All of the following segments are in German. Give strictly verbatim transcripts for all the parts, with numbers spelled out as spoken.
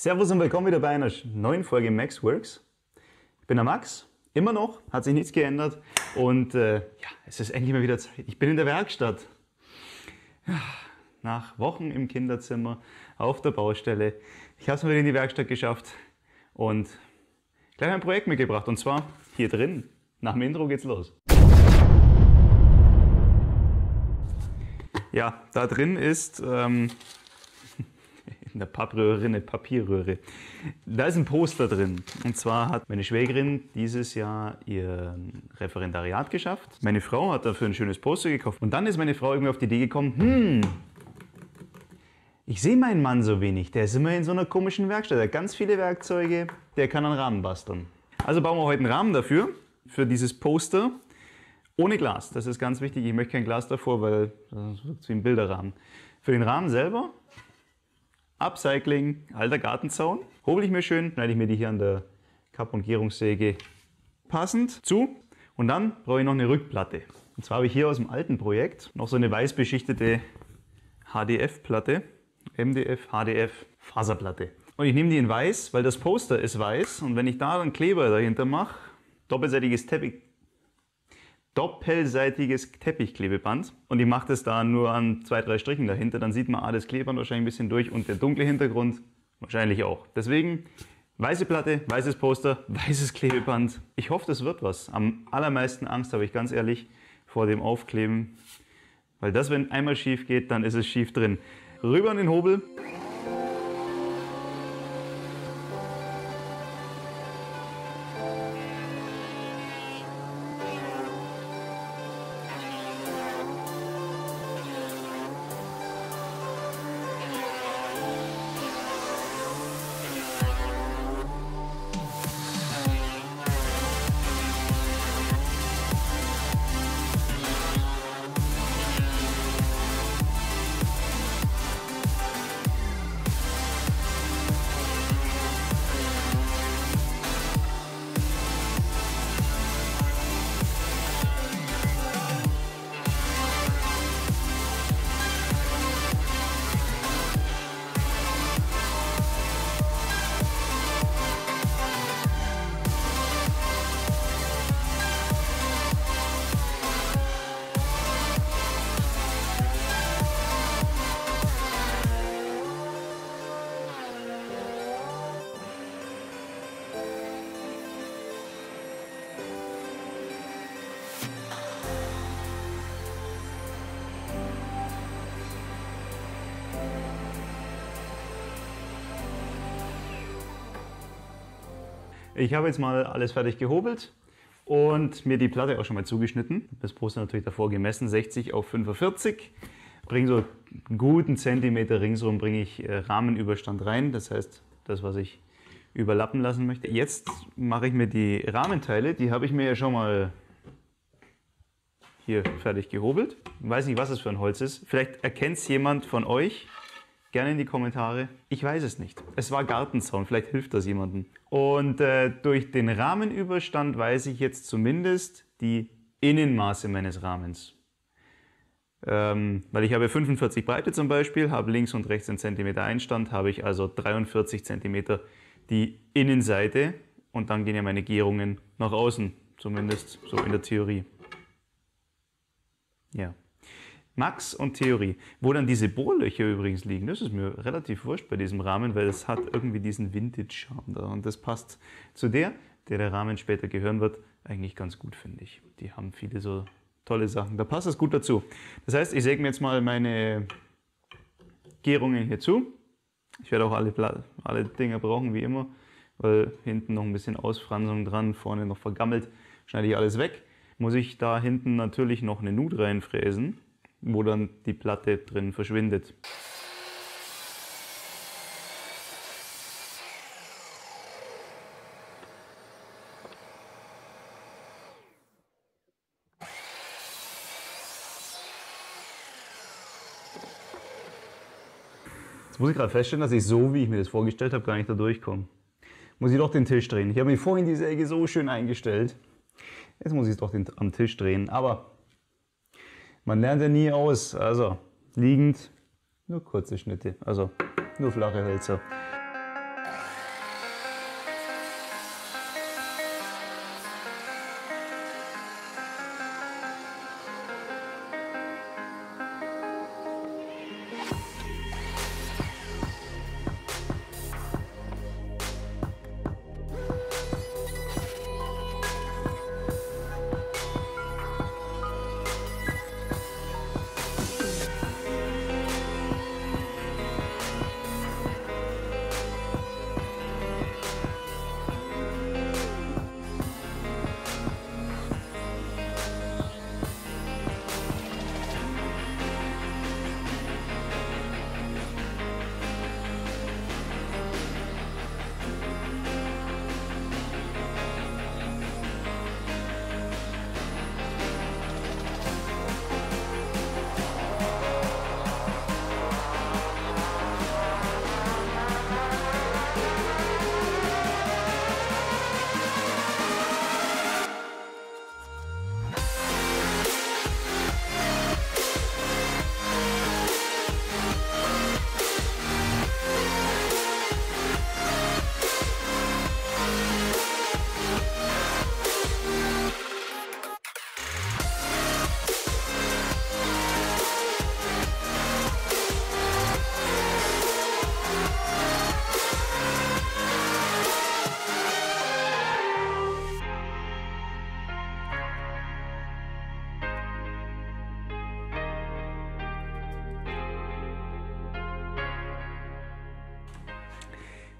Servus und willkommen wieder bei einer neuen Folge MaxworX. Ich bin der Max, immer noch, hat sich nichts geändert und äh, ja, es ist endlich mal wieder Zeit. Ich bin in der Werkstatt. Nach Wochen im Kinderzimmer, auf der Baustelle. Ich habe es mal wieder in die Werkstatt geschafft und gleich ein Projekt mitgebracht und zwar hier drin. Nach dem Intro geht's los. Ja, da drin ist... Ähm, in der Pappröhre, eine Papierröhre. Da ist ein Poster drin. Und zwar hat meine Schwägerin dieses Jahr ihr Referendariat geschafft. Meine Frau hat dafür ein schönes Poster gekauft. Und dann ist meine Frau irgendwie auf die Idee gekommen, hm, ich sehe meinen Mann so wenig. Der ist immer in so einer komischen Werkstatt. Er hat ganz viele Werkzeuge. Der kann einen Rahmen basteln. Also bauen wir heute einen Rahmen dafür, für dieses Poster. Ohne Glas. Das ist ganz wichtig. Ich möchte kein Glas davor, weil das ist wie ein Bilderrahmen. Für den Rahmen selber Upcycling, alter Gartenzaun, hobel ich mir schön, schneide ich mir die hier an der Kapp- und Gärungssäge passend zu und dann brauche ich noch eine Rückplatte. Und zwar habe ich hier aus dem alten Projekt noch so eine weiß beschichtete H D F-Platte, M D F, H D F, Faserplatte. Und ich nehme die in weiß, weil das Poster ist weiß und wenn ich da einen Kleber dahinter mache, doppelseitiges Teppich, doppelseitiges Teppichklebeband und ich mache das da nur an zwei, drei Strichen dahinter, dann sieht man alles Klebeband wahrscheinlich ein bisschen durch und der dunkle Hintergrund wahrscheinlich auch. Deswegen weiße Platte, weißes Poster, weißes Klebeband. Ich hoffe, das wird was. Am allermeisten Angst habe ich ganz ehrlich vor dem Aufkleben, weil das, wenn einmal schief geht, dann ist es schief drin. Rüber an den Hobel. Ich habe jetzt mal alles fertig gehobelt und mir die Platte auch schon mal zugeschnitten. Das Poster natürlich davor gemessen, sechzig auf fünfundvierzig. Bringe so einen guten Zentimeter ringsrum, bringe ich Rahmenüberstand rein. Das heißt, das, was ich überlappen lassen möchte. Jetzt mache ich mir die Rahmenteile. Die habe ich mir ja schon mal hier fertig gehobelt. Ich weiß nicht, was es für ein Holz ist. Vielleicht erkennt es jemand von euch. Gerne in die Kommentare. Ich weiß es nicht. Es war Gartenzaun, vielleicht hilft das jemandem. Und äh, durch den Rahmenüberstand weiß ich jetzt zumindest die Innenmaße meines Rahmens. Ähm, weil ich habe fünfundvierzig Breite zum Beispiel, habe links und rechts einen Zentimeter Einstand, habe ich also dreiundvierzig Zentimeter die Innenseite und dann gehen ja meine Gärungen nach außen, zumindest so in der Theorie. Ja. Max und Theorie. Wo dann diese Bohrlöcher übrigens liegen, das ist mir relativ wurscht bei diesem Rahmen, weil das hat irgendwie diesen Vintage-Charme da und das passt zu der, der der Rahmen später gehören wird, eigentlich ganz gut, finde ich. Die haben viele so tolle Sachen, da passt das gut dazu. Das heißt, ich säge mir jetzt mal meine Gärungen hier zu. Ich werde auch alle, alle Dinger brauchen, wie immer, weil hinten noch ein bisschen Ausfranzung dran, vorne noch vergammelt, schneide ich alles weg. Muss ich da hinten natürlich noch eine Nut reinfräsen, wo dann die Platte drin verschwindet. Jetzt muss ich gerade feststellen, dass ich so, wie ich mir das vorgestellt habe, gar nicht da durchkomme. Muss ich doch den Tisch drehen. Ich habe mir vorhin die Säge so schön eingestellt. Jetzt muss ich es doch den, am Tisch drehen, aber man lernt ja nie aus, also liegend nur kurze Schnitte, also nur flache Hölzer.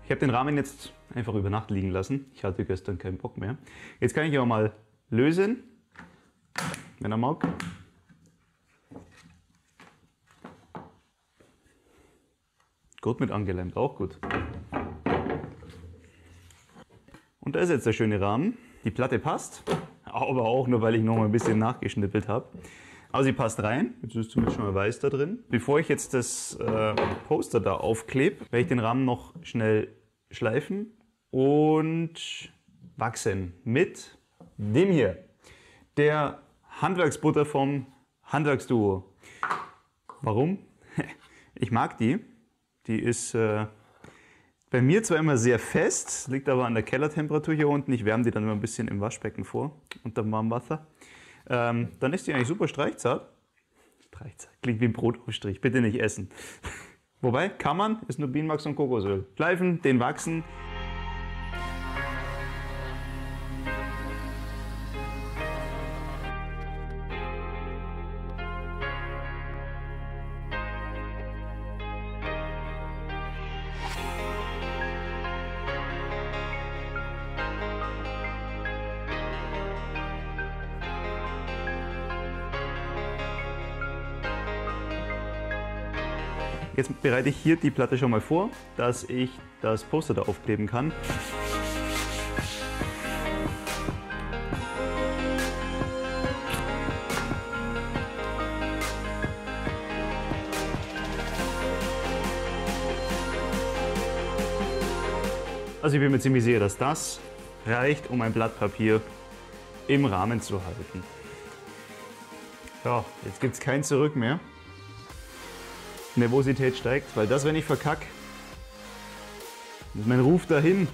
Ich habe den Rahmen jetzt einfach über Nacht liegen lassen. Ich hatte gestern keinen Bock mehr. Jetzt kann ich ihn auch mal lösen, wenn er mag. Gut mit angeleimt, auch gut. Und da ist jetzt der schöne Rahmen. Die Platte passt, aber auch nur, weil ich noch mal ein bisschen nachgeschnippelt habe. Aber sie passt rein. Jetzt ist zumindest schon mal weiß da drin. Bevor ich jetzt das äh, Poster da aufklebe, werde ich den Rahmen noch schnell schleifen und wachsen mit dem hier. Der Handwerksbutter vom Handwerksduo. Warum? Ich mag die. Die ist äh, bei mir zwar immer sehr fest, liegt aber an der Kellertemperatur hier unten. Ich wärme die dann immer ein bisschen im Waschbecken vor, unter warmem Wasser. Ähm, dann ist die eigentlich super streichzart. Streichzart klingt wie ein Brotaufstrich, bitte nicht essen. Wobei, kann man, ist nur Bienenwachs und Kokosöl. Schleifen, den wachsen. Jetzt bereite ich hier die Platte schon mal vor, dass ich das Poster da aufkleben kann. Also ich bin mir ziemlich sicher, dass das reicht, um ein Blatt Papier im Rahmen zu halten. Ja, jetzt gibt es kein Zurück mehr. Nervosität steigt, weil das, wenn ich verkacke, ist mein Ruf dahin.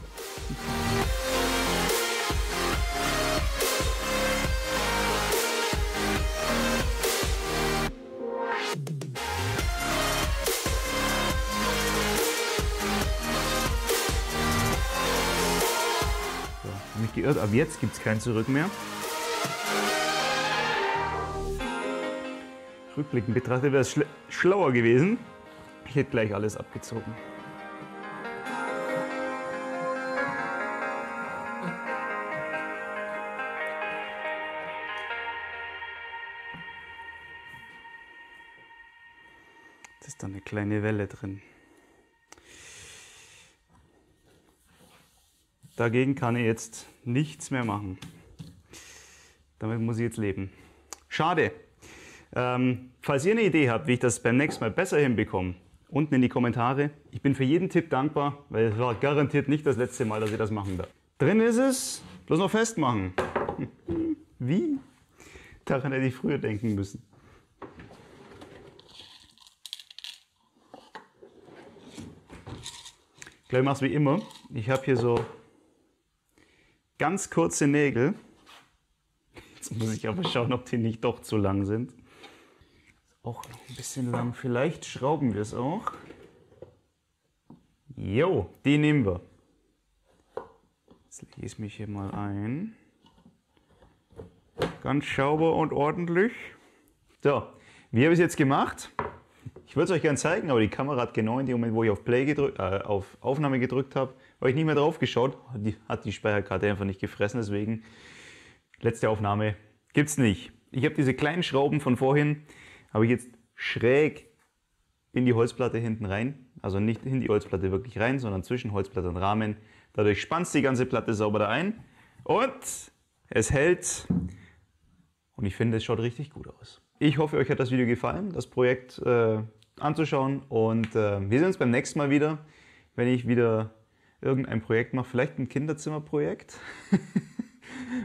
So, hab mich geirrt, ab jetzt gibt es kein Zurück mehr. Rückblickend betrachtet wäre es schlauer gewesen. Ich hätte gleich alles abgezogen. Jetzt ist da eine kleine Welle drin. Dagegen kann ich jetzt nichts mehr machen. Damit muss ich jetzt leben. Schade. Ähm, falls ihr eine Idee habt, wie ich das beim nächsten Mal besser hinbekomme, unten in die Kommentare. Ich bin für jeden Tipp dankbar, weil es war garantiert nicht das letzte Mal, dass ich das machen darf. Drin ist es, bloß noch festmachen. Wie? Daran hätte ich früher denken müssen. Ich glaube, ich mache es wie immer. Ich habe hier so ganz kurze Nägel. Jetzt muss ich aber schauen, ob die nicht doch zu lang sind. Auch noch ein bisschen lang. Vielleicht schrauben wir es auch. Jo, die nehmen wir. Jetzt lege ich mich hier mal ein. Ganz sauber und ordentlich. So, wie habe ich es jetzt gemacht? Ich würde es euch gerne zeigen, aber die Kamera hat genau in dem Moment, wo ich auf Play gedrückt, äh, auf Aufnahme gedrückt habe, habe ich nicht mehr drauf geschaut. Die hat die Speicherkarte einfach nicht gefressen, deswegen letzte Aufnahme gibt es nicht. Ich habe diese kleinen Schrauben von vorhin habe ich jetzt schräg in die Holzplatte hinten rein, also nicht in die Holzplatte wirklich rein, sondern zwischen Holzplatte und Rahmen. Dadurch spannst die ganze Platte sauber da ein und es hält und ich finde, es schaut richtig gut aus. Ich hoffe, euch hat das Video gefallen, das Projekt äh, anzuschauen und äh, wir sehen uns beim nächsten Mal wieder, wenn ich wieder irgendein Projekt mache, vielleicht ein Kinderzimmerprojekt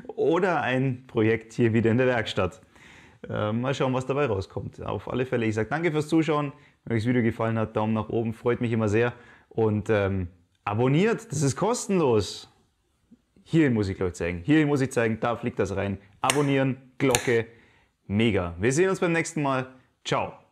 oder ein Projekt hier wieder in der Werkstatt. Äh, mal schauen, was dabei rauskommt. Auf alle Fälle, ich sage danke fürs Zuschauen. Wenn euch das Video gefallen hat, Daumen nach oben, freut mich immer sehr. Und ähm, abonniert, das ist kostenlos. Hier muss ich euch zeigen, hier muss ich zeigen, da fliegt das rein. Abonnieren, Glocke, mega. Wir sehen uns beim nächsten Mal. Ciao.